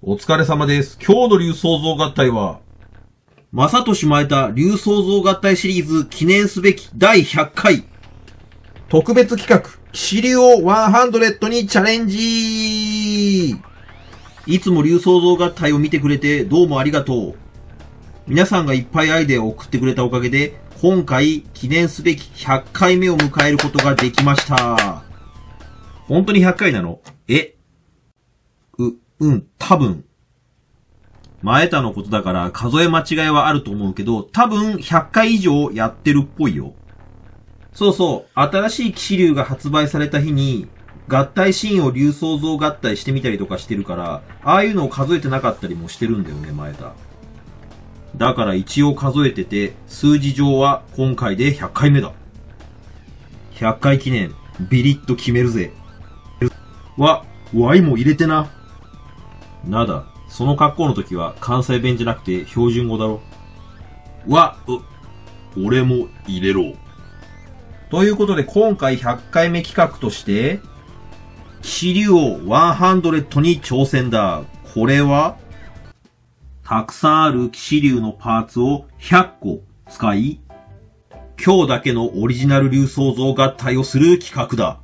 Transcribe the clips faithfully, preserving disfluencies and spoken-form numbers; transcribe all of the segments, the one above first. お疲れ様です。今日の竜創造合体は、正俊前田竜創造合体シリーズ記念すべきだいひゃっかい特別企画、騎士竜王ひゃくにチャレンジ。いつも竜創造合体を見てくれてどうもありがとう。皆さんがいっぱいアイデアを送ってくれたおかげで、今回記念すべきひゃっかいめを迎えることができました。本当にひゃっかいなの？え？う、うん、多分。前田のことだから数え間違いはあると思うけど、多分ひゃっかい以上やってるっぽいよ。そうそう、新しい騎士竜が発売された日に、合体シーンを竜創造合体してみたりとかしてるから、ああいうのを数えてなかったりもしてるんだよね、前田。だから一応数えてて、数字上は今回でひゃっかいめだ。ひゃっかい記念、ビリッと決めるぜ。わ、わいも入れてな。なだ、その格好の時は関西弁じゃなくて標準語だろ。わ、う、俺も入れろ。ということで今回ひゃっかいめ企画として、騎士竜王ひゃくに挑戦だ。これは、たくさんある騎士竜のパーツをひゃっこ使い、今日だけのオリジナル竜創造合体をする企画だ。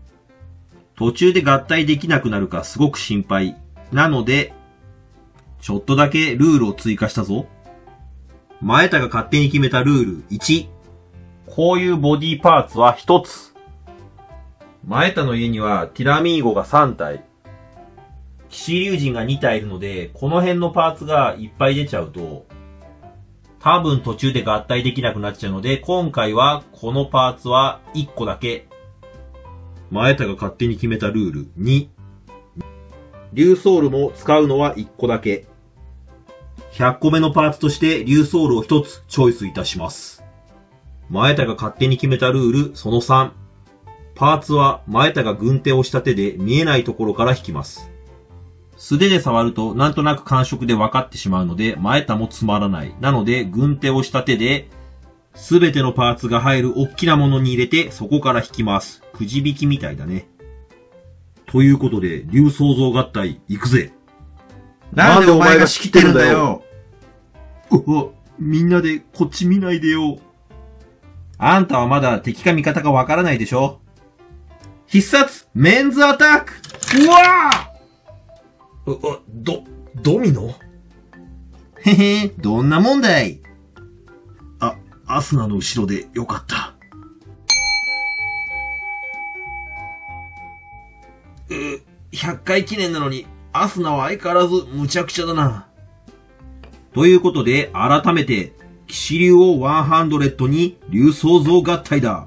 途中で合体できなくなるかすごく心配。なので、ちょっとだけルールを追加したぞ。前田が勝手に決めたルールいち。こういうボディパーツはひとつ。前田の家にはティラミーゴがさんたい。騎士竜神がにたいいるので、この辺のパーツがいっぱい出ちゃうと、多分途中で合体できなくなっちゃうので、今回はこのパーツはいっこだけ。前田が勝手に決めたルールに。竜ソールも使うのはいっこだけ。ひゃっこめのパーツとして竜ソールをひとつチョイスいたします。前田が勝手に決めたルールそのさん。パーツは前田が軍手をした手で見えないところから引きます。素手で触るとなんとなく感触で分かってしまうので前田もつまらない。なので軍手をした手で、すべてのパーツが入る大きなものに入れて、そこから引きます。くじ引きみたいだね。ということで、竜創造合体、行くぜ。なんでお前が仕切ってるんだよ。うわ、みんなでこっち見ないでよ。あんたはまだ敵か味方かわからないでしょ。必殺、メンズアタック。うわぁ！うわ、ど、ドミノ？へへ、どんなもんだい。アスナの後ろでよかった。うー、ひゃっかい記念なのに、アスナは相変わらず無茶苦茶だな。ということで、改めて、騎士竜王ひゃくに竜創造合体だ。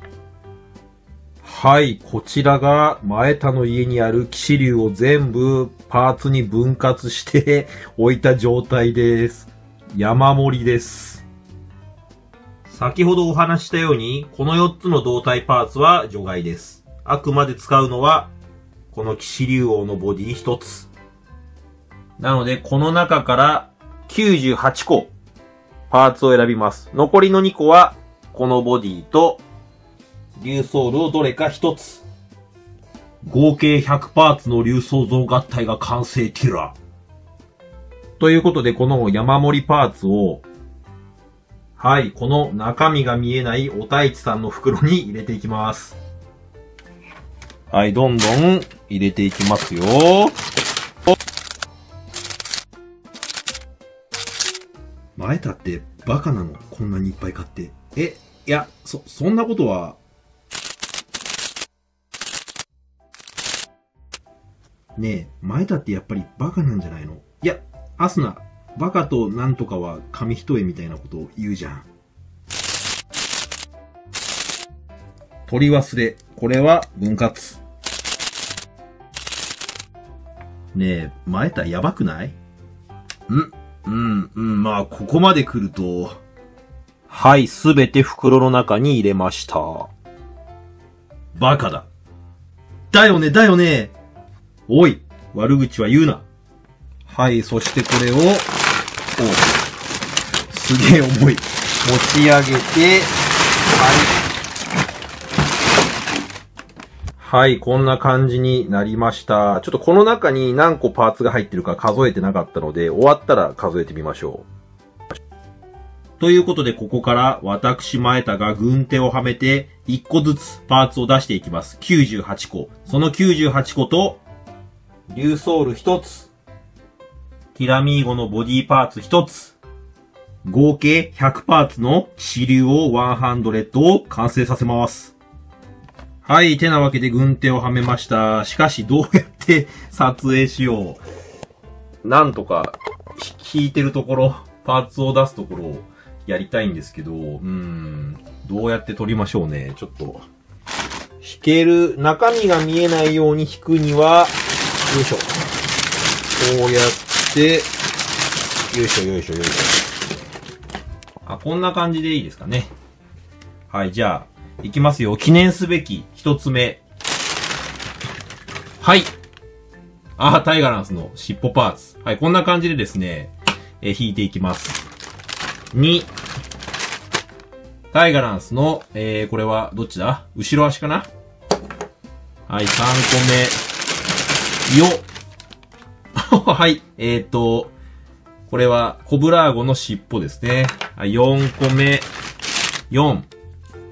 はい、こちらが前田の家にある騎士竜を全部パーツに分割して置いた状態です。山盛りです。先ほどお話したように、このよっつの胴体パーツは除外です。あくまで使うのは、この騎士竜王のボディひとつ。なので、この中からきゅうじゅうはっこパーツを選びます。残りのにこは、このボディと、竜ソールをどれかひとつ。合計ひゃくパーツの竜創造合体が完成ティラ。ということで、この山盛りパーツを、はい、この中身が見えないお太一さんの袋に入れていきます。はい、どんどん入れていきますよ。前田ってバカなの？こんなにいっぱい買って。え、いや、そ、そんなことは。ねえ、前田ってやっぱりバカなんじゃないの？いや、アスナ。バカとなんとかは紙一重みたいなことを言うじゃん。取り忘れ。これは分割。ねえ、前田やばくない？ん？うん、うん、まあ、ここまで来ると。はい、すべて袋の中に入れました。バカだ。だよね、だよね。おい、悪口は言うな。はい、そしてこれを、おすげえ重い。持ち上げて、はい。はい、こんな感じになりました。ちょっとこの中に何個パーツが入ってるか数えてなかったので、終わったら数えてみましょう。ということで、ここから私前田が軍手をはめて、いっこずつパーツを出していきます。きゅうじゅうはちこ。そのきゅうじゅうはちこと、リュウソールひとつ、ティラミーゴのボディパーツひとつ、合計ひゃくパーツの支流をひゃくを完成させます。はい、てなわけで軍手をはめました。しかし、どうやって撮影しよう。なんとか、引いてるところ、パーツを出すところをやりたいんですけど、うーん、どうやって撮りましょうね。ちょっと、引ける、中身が見えないように引くには、よいしょ。こうやって、よいしょよいしょよいしょ。あ、こんな感じでいいですかね。はい、じゃあ、いきますよ。記念すべき一つ目。はい。あ、タイガランスの尻尾パーツ。はい、こんな感じでですね、えー、引いていきます。に、タイガランスの、えー、これはどっちだ？後ろ足かな？はい、さんこめ。よはい、えーと、これはコブラーゴの尻尾ですね。はい、よんこめ。よん。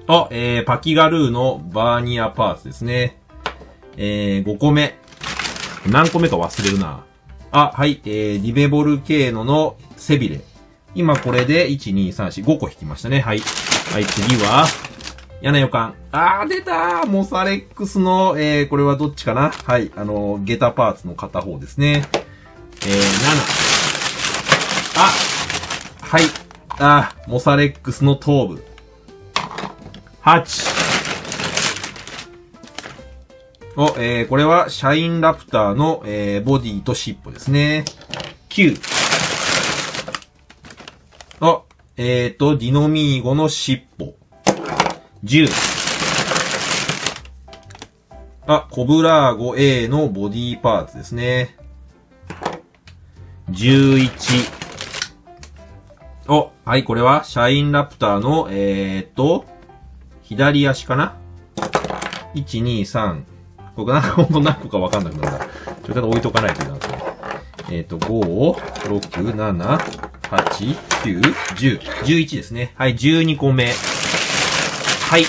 あ、えー、パキガルーのバーニアパーツですね。えー、ごこめ。何個目か忘れるな。あ、はい、えー、ディベボルケーノの背びれ。今これで、いち、に、さん、よん、ごこ引きましたね。はい。はい、次は、嫌な予感。あー、出たー！モサレックスの、えー、これはどっちかな？はい、あのー、ゲタパーツの片方ですね。えー、なな。あ、はい、あー、モサレックスの頭部。はち。お、えー、これはシャインラプターの、えー、ボディと尻尾ですね。きゅう。お、えーと、ディノミーゴの尻尾。じゅう。あ、コブラーゴ A のボディパーツですね。じゅういち。お、はい、これはシャインラプターの、えーと、左足かな？ いち、に、さん。これなんかほんと何個かわかんなくなった。ちょっと置いとかないといけないですね。えっと、ご、ろく、なな、はち、きゅう、じゅう、じゅういちですね。はい、じゅうにこめ。はい。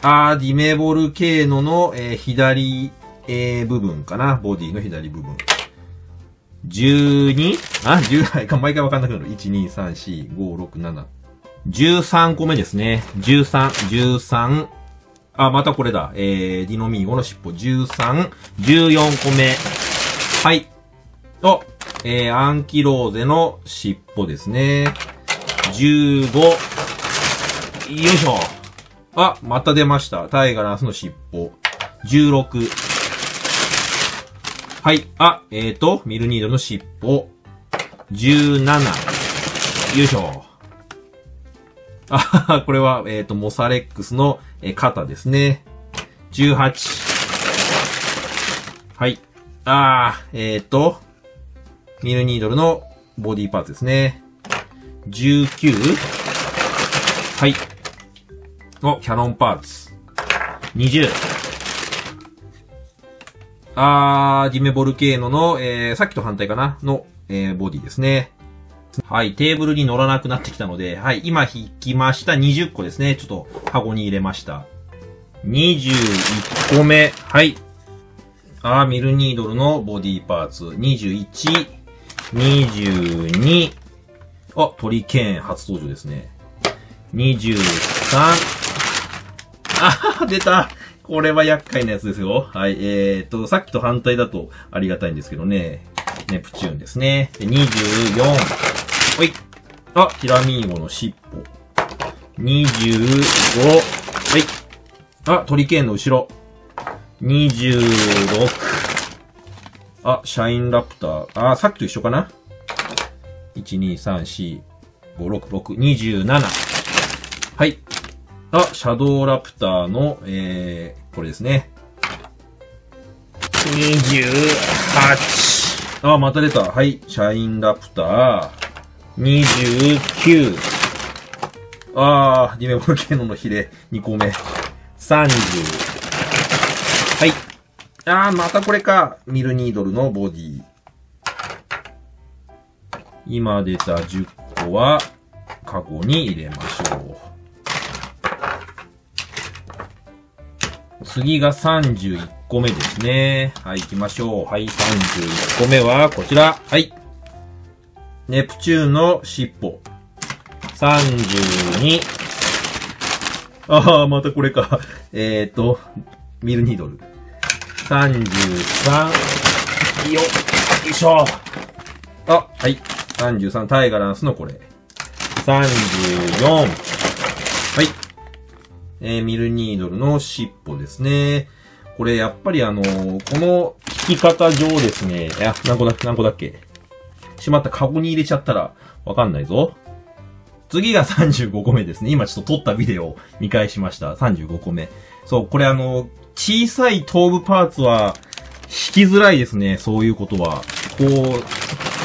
あー、ディメボルケーノの、えー、左、えー、部分かな。ボディの左部分。じゅうに？ あ、じゅう、毎回わかんなくなる。いち、に、さん、よん、ご、ろく、なな。じゅうさんこめですね。じゅうさん、じゅうさん。あ、またこれだ。えー、ディノミーゴの尻尾。じゅうさん、じゅうよんこめ。はい。と、えー、アンキローゼの尻尾ですね。じゅうご。よいしょ。あ、また出ました。タイガランスの尻尾。じゅうろく。はい。あ、えーと、ミルニードの尻尾。じゅうなな。よいしょ。あこれは、えっと、モサレックスの、えー、肩ですね。じゅうはち。はい。あー、えっと、ミルニードルのボディパーツですね。じゅうきゅう。はい。お、キャノンパーツ。にじゅう。あー、ディメボルケーノの、えー、さっきと反対かなの、えー、ボディですね。はい、テーブルに乗らなくなってきたので、はい、今引きました。にじゅっこですね。ちょっと、箱に入れました。にじゅういっこめ。はい。あー、ミルニードルのボディパーツ。にじゅういち。にじゅうに。あ、トリケーン初登場ですね。にじゅうさん。あー、出た。これは厄介なやつですよ。はい、えーと、さっきと反対だとありがたいんですけどね。ネプチューンですね。で、にじゅうよん。ほい。あ、ティラミーゴの尻尾。にじゅうご。はい。あ、トリケーンの後ろ。にじゅうろく。あ、シャインラプター。あ、さっきと一緒かな ?いち、に、さん、よん、ご、ろく、ろく、にじゅうなな。はい。あ、シャドーラプターの、えー、これですね。にじゅうはち。あ、また出た。はい。シャインラプター。にじゅうきゅう。あー、ディメボルケーノのヒレ。にこめ。さんじゅう。あー、またこれか。ミルニードルのボディ。今出たじゅっこは、カゴに入れましょう。次がさんじゅういっこめですね。はい、行きましょう。はい、さんじゅういっこめはこちら。はい。ネプチューンの尻尾。さんじゅうに。ああ、またこれか。えっと、ミルニードル。さんじゅうさん。よっ、よいしょ。あ、はい。さんじゅうさん、タイガランスのこれ。さんじゅうよん。はい。えー、ミルニードルの尻尾ですね。これ、やっぱりあのー、この引き方上ですね。いや、何個だっけ、何個だっけ。しまった、カゴに入れちゃったら、わかんないぞ。次がさんじゅうごこめですね。今ちょっと撮ったビデオを見返しました。さんじゅうごこめ。そう、これあの、小さい頭部パーツは、引きづらいですね。そういうことは。こう、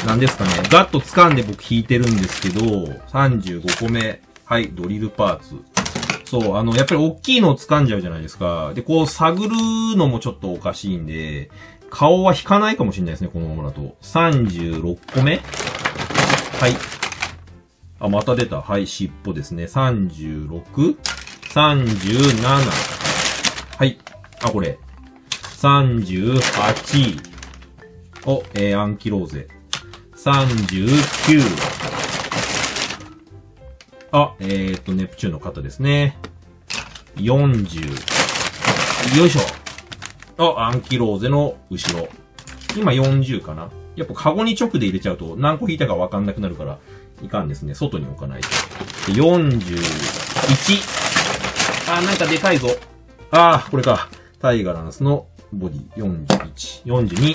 なんですかね。ガッと掴んで僕引いてるんですけど、さんじゅうごこめ。はい、ドリルパーツ。そう、あの、やっぱり大きいのを掴んじゃうじゃないですか。で、こう、探るのもちょっとおかしいんで、顔は引かないかもしれないですね、このままだと。さんじゅうろっこめ。はい。あ、また出た。はい、尻尾ですね。さんじゅうろく。さんじゅうなな。はい。あ、これ。さんじゅうはち。お、えー、アンキローゼ。さんじゅうきゅう。あ、えーっと、ネプチューンの肩ですね。よんじゅう。よいしょ。あ、アンキローゼの後ろ。今よんじゅうかな。やっぱカゴに直で入れちゃうと何個引いたかわかんなくなるから、いかんですね。外に置かないと。よんじゅういち。あ、なんかでかいぞ。あー、これか。タイガランスのボディ。よんじゅういち。よんじゅうに。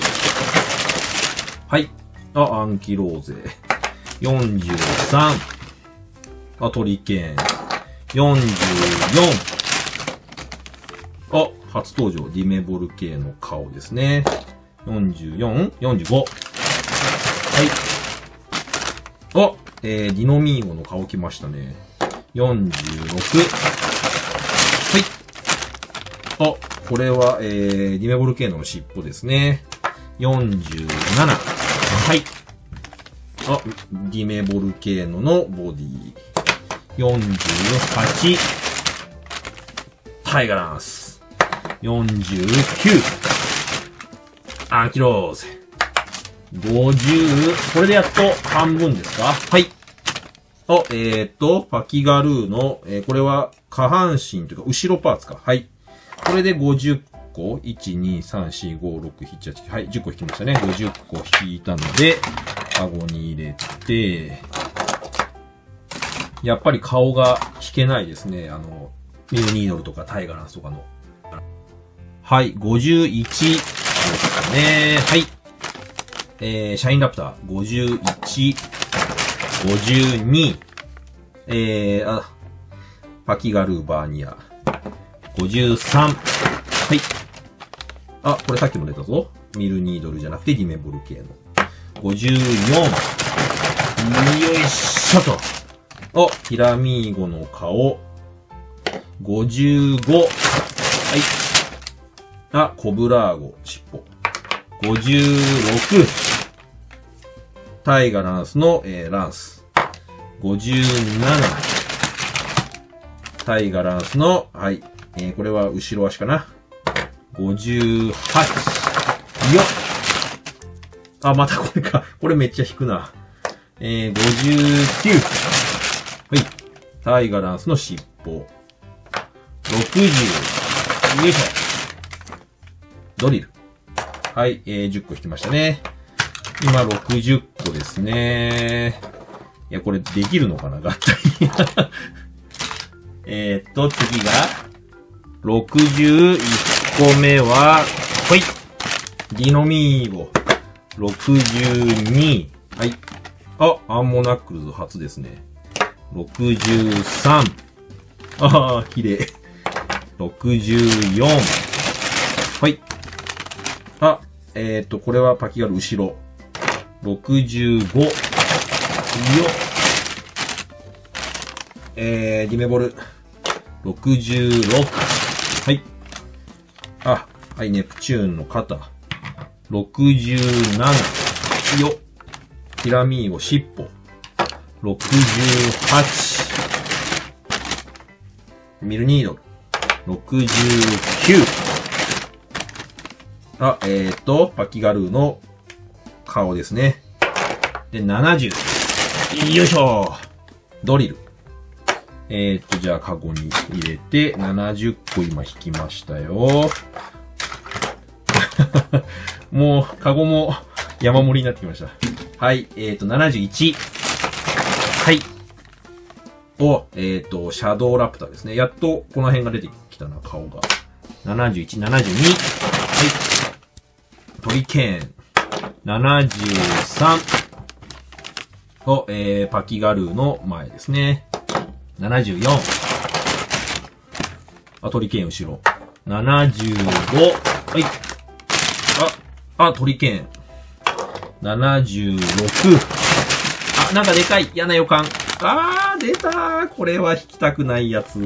はい。あ、アンキローゼ。よんじゅうさん。あ、トリケン。よんじゅうよん。あ、初登場、ディメボル系の顔ですね。よんじゅうよん、よんじゅうご。はい。あ、えー、ディノミーゴの顔来ましたね。よんじゅうろく。はい。あ、これは、えー、ディメボル系の尻尾ですね。よんじゅうなな。はい。あ、ディメボル系ののボディ。よんじゅうはち。タイガランス。よんじゅうきゅう。アンキローゼ。ごじゅう。これでやっと半分ですか？はい。お、えー、っと、パキガルーの、えー、これは下半身というか後ろパーツか。はい。これでごじゅっこ。いち、に、さん、よん、ご、ろく、なな、はち、きゅう。はい、じゅっこ引きましたね。ごじゅっこ引いたので、カゴに入れて、やっぱり顔が引けないですね。あの、ミルニードルとかタイガランスとかの。はい、ごじゅういちですね。はい。えー、シャインラプター、ごじゅういち、ごじゅうに、えー、あ、パキガルーバーニア、ごじゅうさん。はい。あ、これさっきも出たぞ。ミルニードルじゃなくてディメボル系の。ごじゅうよん。よいしょと。お、ピラミーゴの顔。ごじゅうご。はい。あ、コブラーゴ、尻尾。ごじゅうろく。タイガランスの、えー、ランス。ごじゅうなな。タイガランスの、はい。えー、これは後ろ足かな。ごじゅうはち。よっ。あ、またこれか。これめっちゃ引くな。えー、ごじゅうきゅう。はい。タイガランスの尻尾。ろくじゅう。よいしょ。ドリル。はい、えー、じゅっこ引きましたね。今、ろくじゅっこですね。いや、これできるのかな合体。えっと、次が、ろくじゅういっこめは、ほい。ディノミーゴ。ろくじゅうに。はい。あ、アンモナックルズ初ですね。ろくじゅうさん。ああ、綺麗。ろくじゅうよん。はい。あ、えっと、これはパキガル後ろ。ろくじゅうご。よっ。えー、ディメボル。ろくじゅうろく。はい。あ、はい、ネプチューンの肩。ろくじゅうなな。よっ。ティラミーゴ尻尾。ろくじゅうはち。ミルニード。ろくじゅうきゅう。あ、えーと、パキガルーの顔ですね。で、ななじゅう。よいしょ。ドリル。えーと、じゃあ、カゴに入れて、ななじゅっこ今引きましたよ。もう、カゴも山盛りになってきました。はい、えーと、ななじゅういち。はい。お、えーと、シャドウラプターですね。やっと、この辺が出てきたな、顔が。ななじゅういち、ななじゅうに。はい。トリケーン。ななじゅうさん。お、えー、パキガルーの前ですね。ななじゅうよん。あ、鳥剣後ろ。ななじゅうご。はい。あ、あ、鳥剣。ななじゅうろく。あ、なんかでかい。嫌な予感。あー、出たー。これは引きたくないやつ。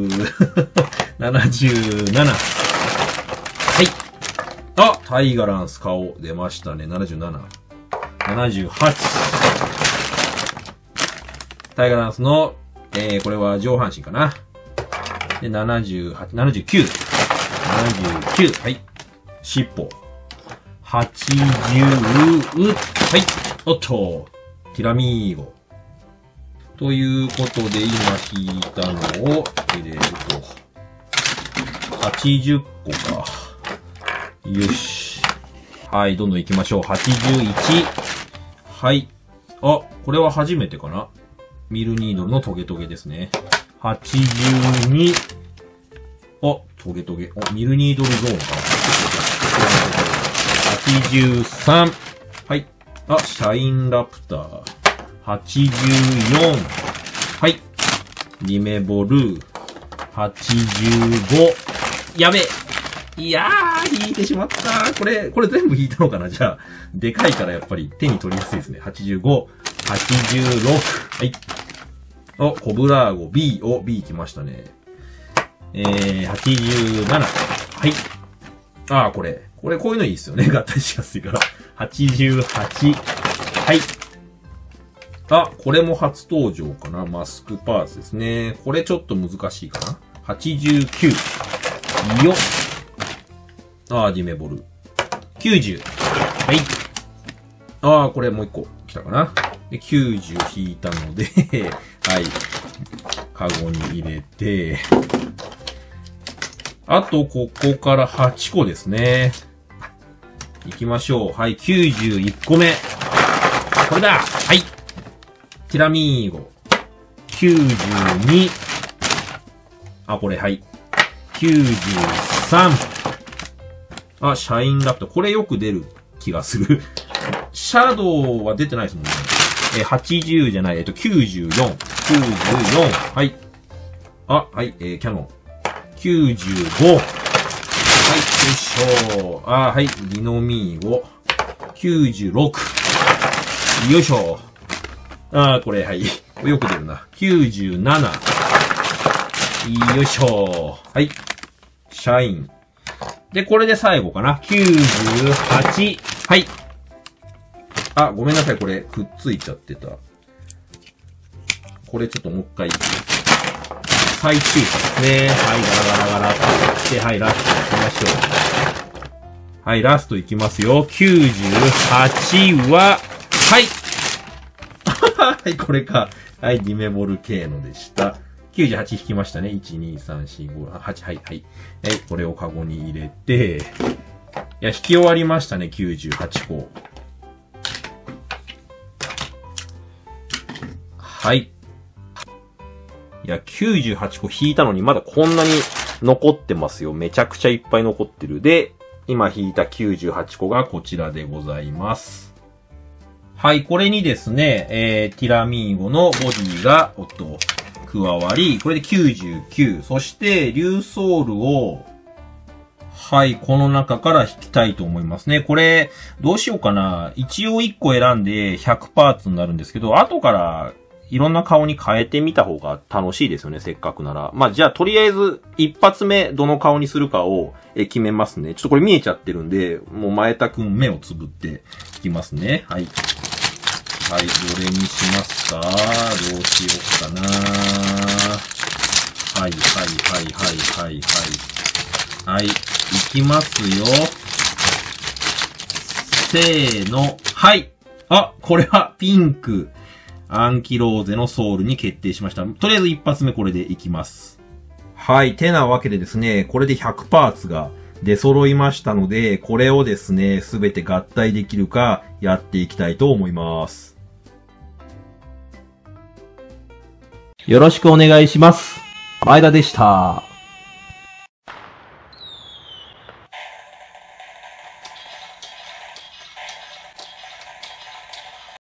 ななじゅうなな。はい。あ、タイガランス顔出ましたね。ななじゅうなな。ななじゅうはち。タイガーランスの、えー、これは上半身かな。で、ななじゅうはち、ななじゅうきゅう。ななじゅうきゅう。はい。尻尾。はちじゅう。はい。おっと。ティラミーゴ。ということで、今引いたのを入れると。はちじゅっこか。よし。はい、どんどん行きましょう。はちじゅういち。はい。あ、これは初めてかな。ミルニードルのトゲトゲですね。はちじゅうに。お、トゲトゲ。お、ミルニードルゾーンか。はちじゅうさん。はい。あ、シャインラプター。はちじゅうよん。はい。リメボルー。はちじゅうご。やべえ。いやー、引いてしまった。これ、これ全部引いたのかなじゃあ、でかいからやっぱり手に取りやすいですね。はちじゅうご。はちじゅうろく。はい。お、コブラーゴ B。お、B 来ましたね。えー、はちじゅうなな。はい。あー、これ。これ、こういうのいいっすよね。合体しやすいから。はちじゅうはち。はい。あ、これも初登場かな。マスクパーツですね。これちょっと難しいかな。はちじゅうきゅう。よっ。あー、ディメボル。きゅうじゅう。はい。あー、これもう一個来たかな。で、きゅうじゅう引いたので、はい。カゴに入れて、あと、ここからはっこですね。行きましょう。はい、きゅうじゅういっこめ。これだ！はい。ティラミーゴ。きゅうじゅうに。あ、これ、はい。きゅうじゅうさん。あ、シャインラプター。これよく出る気がする。シャドウは出てないですもんね。え、はちじゅうじゃない、えっと、きゅうじゅうよん。きゅうじゅうよん。はい。あ、はい、えー、キャノン。きゅうじゅうご。はい、よいしょ。あ、はい、リノミーゴ。きゅうじゅうろく。よいしょ。あー、これ、はい。よく出るな。きゅうじゅうなな。よいしょ。はい。シャイン。で、これで最後かな。きゅうじゅうはち。はい。あ、ごめんなさい。これ、くっついちゃってた。これちょっともう一回。再抽選ですね。はい、ガラガラガラと。で、はい、ラスト行きましょう。はい、ラスト行きますよ。きゅうじゅうはちは、はいはい、これか。はい、ディメボル系のでした。きゅうじゅうはち引きましたね。いち、に、さん、よん、ご、ろく、はち、はい、はい。はい、これをカゴに入れて、いや、引き終わりましたね。きゅうじゅうはちこ。はい。いや、きゅうじゅうはっこ引いたのにまだこんなに残ってますよ。めちゃくちゃいっぱい残ってる。で、今引いたきゅうじゅうはっこがこちらでございます。はい、これにですね、えー、ティラミーゴのボディが、おっと、加わり、これできゅうじゅうきゅう。そして、リュウソウルを、はい、この中から引きたいと思いますね。これ、どうしようかな。一応いっこ選んでひゃくパーツになるんですけど、後から、いろんな顔に変えてみた方が楽しいですよね、せっかくなら。まあ、じゃあとりあえず一発目どの顔にするかを決めますね。ちょっとこれ見えちゃってるんで、もう前田くん目をつぶっていきますね。はい。はい、どれにしますか？どうしようかな。はい、はい、はい、はい、はい、はい。はい、いきますよ。せーの、はい。あ、これはピンク。アンキローゼのソウルに決定しました。とりあえず一発目これでいきます。はい。てなわけでですね、これでひゃくパーツが出揃いましたので、これをですね、すべて合体できるかやっていきたいと思います。よろしくお願いします。前田でした。